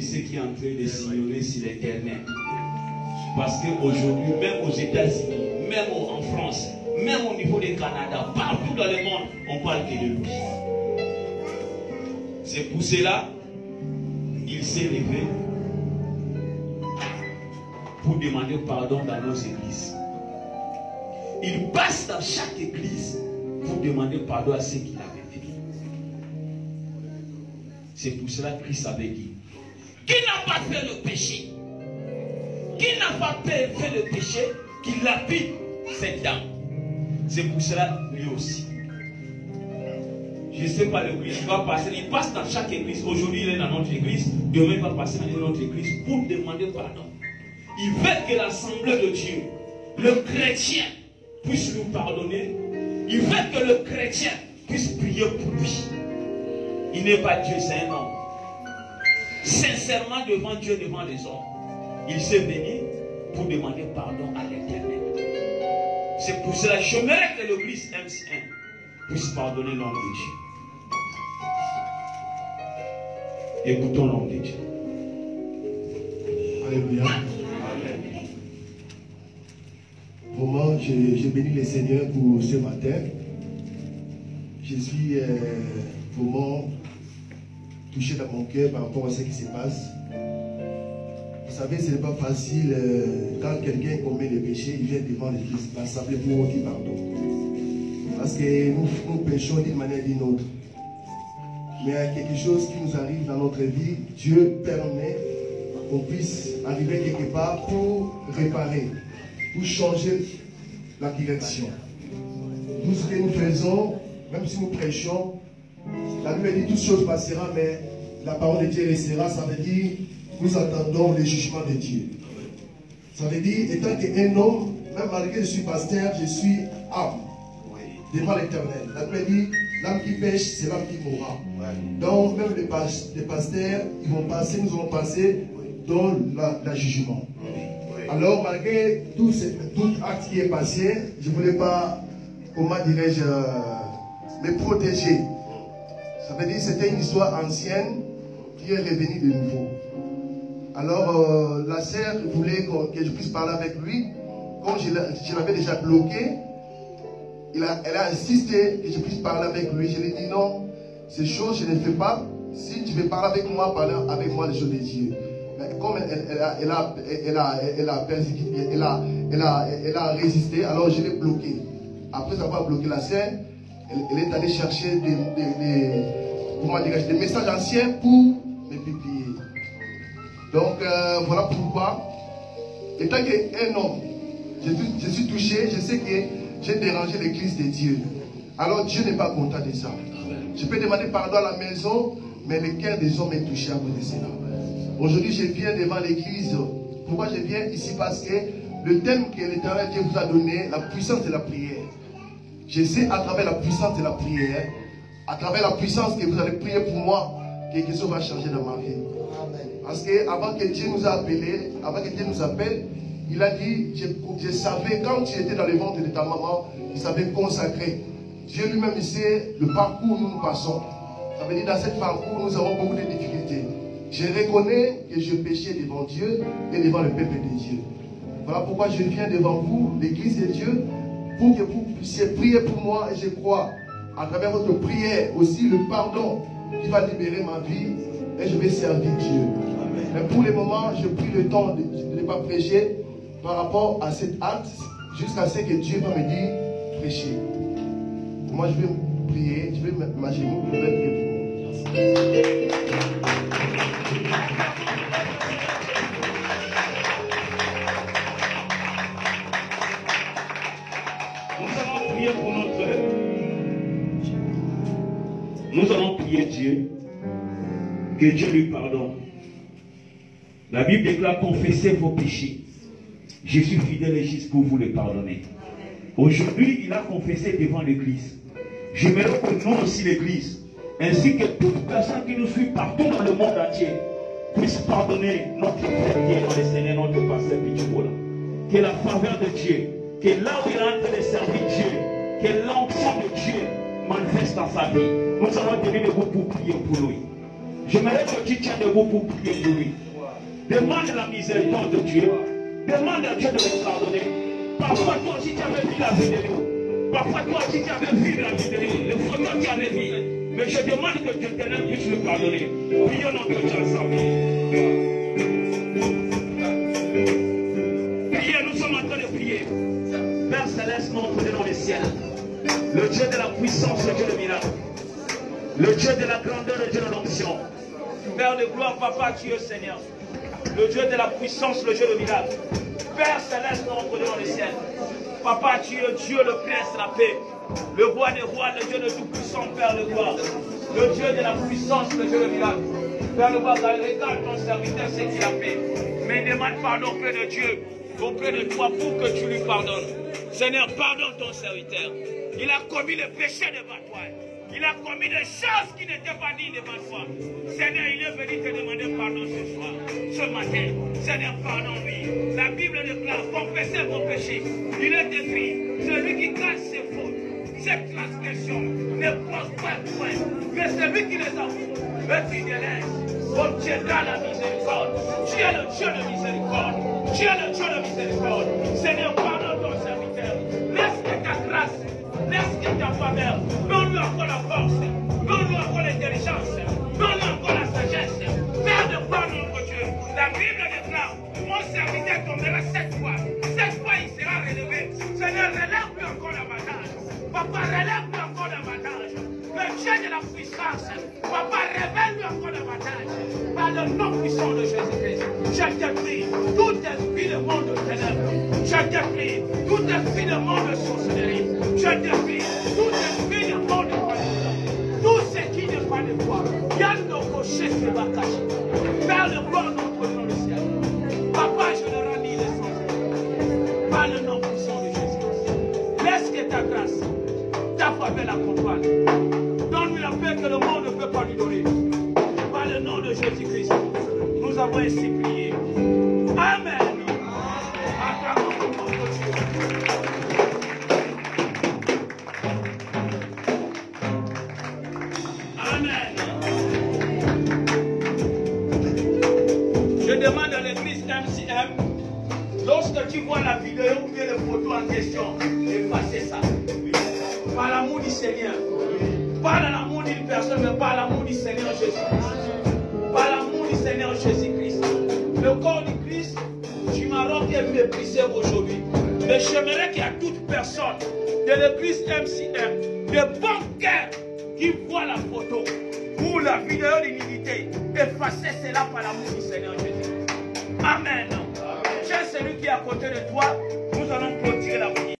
ce qui est en train de sillonner sur l'internet. Parce qu'aujourd'hui, même aux États-Unis, même en France, même au niveau du Canada, partout dans le monde, on parle que de lui. C'est pour cela qu'il s'est levé pour demander pardon dans nos églises. Il passe dans chaque église pour demander pardon à ceux qu'il avait fait. C'est pour cela que Christ avait dit, qui n'a pas fait le péché, qui n'a pas fait le péché, qui l'applique cette dame. C'est pour cela lui aussi. Je ne sais pas l'église, il va passer, il passe dans chaque église. Aujourd'hui il est dans notre église, demain il va passer dans une autre église pour demander pardon. Il veut que l'assemblée de Dieu, le chrétien, puisse nous pardonner. Il veut que le chrétien puisse prier pour lui. Il n'est pas Dieu, c'est un homme. Sincèrement devant Dieu, devant les hommes, il s'est venu pour demander pardon à l'Éternel. C'est pour cela que j'aimerais que l'église MC1 puisse pardonner l'homme de Dieu. Écoutons l'homme de Dieu. Alléluia. Vraiment, je bénis le Seigneur pour ce matin. Je suis vraiment touché dans mon cœur par rapport à ce qui se passe. Vous savez, ce n'est pas facile quand quelqu'un commet le péché, il vient devant l'église, il va s'appeler pour dire pardon. Parce que nous péchons d'une manière ou d'une autre. Mais il y a quelque chose qui nous arrive dans notre vie, Dieu permet qu'on puisse arriver quelque part pour réparer, pour changer la direction. Tout ce que nous faisons, même si nous prêchons, la Bible dit toutes choses passera, mais la parole de Dieu restera. Ça veut dire nous attendons le jugement de Dieu. Ça veut dire, étant qu'un homme, même malgré que je suis pasteur, je suis âme devant l'Éternel. La Bible dit l'âme qui pêche, c'est l'âme qui mourra. Donc même les pasteurs, ils vont passer, nous allons passer dans le jugement. Alors, malgré tout acte qui est passé, je ne voulais pas, comment dirais-je, me protéger. Ça veut dire que c'était une histoire ancienne qui est revenue de nouveau. Alors, la sœur voulait que je puisse parler avec lui. Comme je l'avais déjà bloqué, elle a insisté que je puisse parler avec lui. Je lui ai dit non, ces choses, je ne les fais pas. Si tu veux parler avec moi, parle avec moi des choses de Dieu. Comme elle a résisté, alors je l'ai bloqué. Après avoir bloqué la scène, elle est allée chercher des messages anciens pour me publier. Donc voilà pourquoi, étant qu'un homme, je suis touché, je sais que j'ai dérangé l'église de Dieu. Alors Dieu n'est pas content de ça. Je peux demander pardon à la maison, mais le cœur des hommes est touché à cause de cela. Aujourd'hui, je viens devant l'église. Pourquoi je viens ici? Parce que le thème que l'Éternel Dieu vous a donné, la puissance de la prière. Je sais à travers la puissance de la prière, à travers la puissance que vous allez prier pour moi, quelque chose va changer dans ma vie. Parce que avant que Dieu nous appelle, il a dit, je savais quand tu étais dans le ventre de ta maman, il savait consacrer. Dieu lui-même, il sait le parcours où nous passons. Ça veut dire dans ce parcours, nous avons beaucoup de difficultés. Je reconnais que je péchais devant Dieu et devant le peuple de Dieu. Voilà pourquoi je viens devant vous, l'église de Dieu, pour que vous puissiez prier pour moi. Et je crois, à travers votre prière, aussi le pardon qui va libérer ma vie. Et je vais servir Dieu. Amen. Mais pour le moment, je prie le temps de ne pas prêcher par rapport à cet acte, jusqu'à ce que Dieu va me dire, prêchez. Moi, je vais prier, je vais m'imaginer, je vais prier pour moi. Nous allons prier Dieu, que Dieu lui pardonne. La Bible déclare, confessez vos péchés. Je suis fidèle et juste pour vous les pardonner. Aujourd'hui, il a confessé devant l'église. Je me reconnais aussi l'église, ainsi que toute personne qui nous suit partout dans le monde entier, puisse pardonner notre chrétien dans le Seigneur, notre pasteur Pichubola. Que la faveur de Dieu, que là où il est en train de servir Dieu, que l'onction de Dieu manifeste dans sa vie. Nous allons tenir debout pour prier pour lui. J'aimerais que tu tiennes debout pour prier pour lui. Demande la miséricorde de Dieu. Demande à Dieu de le pardonner. Parfois, toi aussi, tu avais vu la vie de nous. Parfois, toi aussi, tu avais vu la vie de nous. Le photo tu avais vu. Mais je demande que Dieu t'aime puisse le pardonner. Prions au nom de Dieu ensemble. Priez, nous sommes en train de prier. Père Céleste, nous prenons dans le ciel. Le Dieu de la puissance, le Dieu de miracle. Le Dieu de la grandeur, le Dieu de l'onction. Père de gloire, Papa, tu es Seigneur. Le Dieu de la puissance, le Dieu de miracle. Père Céleste, nous reprenons dans le ciel. Papa, tu es Dieu, le Prince de la paix. Le roi des rois, le Dieu de tout puissant, Père de gloire. Le Dieu de la puissance, le Dieu de miracle. Père de gloire, regarde ton serviteur, c'est qui a fait. Mais demande pardon auprès de Dieu, auprès de toi, pour que tu lui pardonnes. Seigneur, pardonne ton serviteur. Il a commis le péché devant toi. Il a commis des choses qui n'étaient pas dites devant toi. Seigneur, il est venu te demander pardon ce soir, ce matin. Seigneur, pardonne-lui. La Bible déclare, confessez vos péchés. Il est écrit, celui qui cache ses fautes, ses transgressions, ne pense pas point. Mais celui qui les avoue, le tu délaisses. Bon Dieu, dans la miséricorde. Tu es le Dieu de miséricorde. Tu es le Dieu de miséricorde. Seigneur, pardonne ton serviteur. Laisse que ta grâce. Laisse que ta faveur, donne-lui encore la force, donne-lui encore l'intelligence, donne-lui encore la sagesse. Père de gloire, notre Dieu, la Bible déclare, mon serviteur tombera 7 fois. 7 fois, il sera relevé. Seigneur, relève-lui encore davantage. Papa, relève-lui encore davantage. Le Dieu de la puissance, Papa, révèle-lui encore davantage. Par le nom puissant de Jésus-Christ, je te prie, tout esprit de monde ténèbres, je te prie, tout esprit de monde de sorcellerie, je te prie, tout esprit de monde de croyance, tout ce qui n'est pas de toi, viens nos cochers se va cacher. Père de gloire, nous prenons le ciel. Papa, je le renie les sens. Par le nom puissant de Jésus-Christ, laisse que ta grâce, ta faveur l'accompagne. Donne-lui la paix que le monde ne peut pas lui donner. Par le nom de Jésus-Christ, nous avons ainsi prié. Amen. Acclamons pour notre Dieu. Amen. Je demande à l'église MCM, lorsque tu vois la vidéo ou bien la photo en question, effacez ça. Par l'amour du Seigneur. Pas dans l'amour d'une personne, mais par l'amour du Seigneur Jésus-Christ. Par l'amour du Seigneur Jésus-Christ. Le corps du Christ du Maroc est méprisé aujourd'hui. Mais j'aimerais qu'il y a toute personne de l'église MCM, de bon cœur, qui voit la photo ou la vidéo d'unité, effacez cela par l'amour du Seigneur Jésus-Christ. Amen. J'ai celui qui est à côté de toi.